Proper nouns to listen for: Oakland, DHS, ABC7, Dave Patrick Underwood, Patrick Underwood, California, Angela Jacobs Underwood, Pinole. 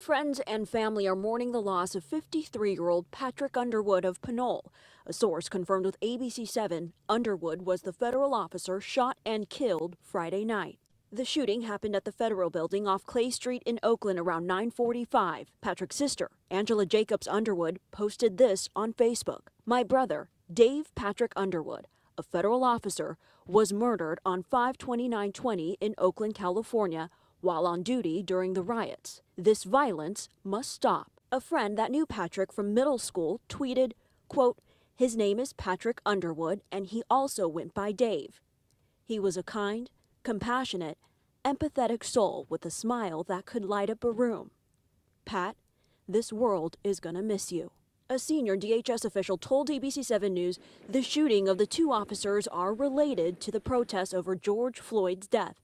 Friends and family are mourning the loss of 53-year-old Patrick Underwood of Pinole. A source confirmed with ABC7 Underwood was the federal officer shot and killed Friday night. The shooting happened at the Federal Building off Clay Street in Oakland around 9:45. Patrick's sister, Angela Jacobs Underwood, posted this on Facebook. "My brother, Dave Patrick Underwood, a federal officer, was murdered on 5/29/20 in Oakland, California, while on duty during the riots. This violence must stop." A friend that knew Patrick from middle school tweeted, quote, "His name is Patrick Underwood, and he also went by Dave. He was a kind, compassionate, empathetic soul with a smile that could light up a room. Pat, this world is gonna miss you." A senior DHS official told ABC7 News the shooting of the two officers are related to the protests over George Floyd's death.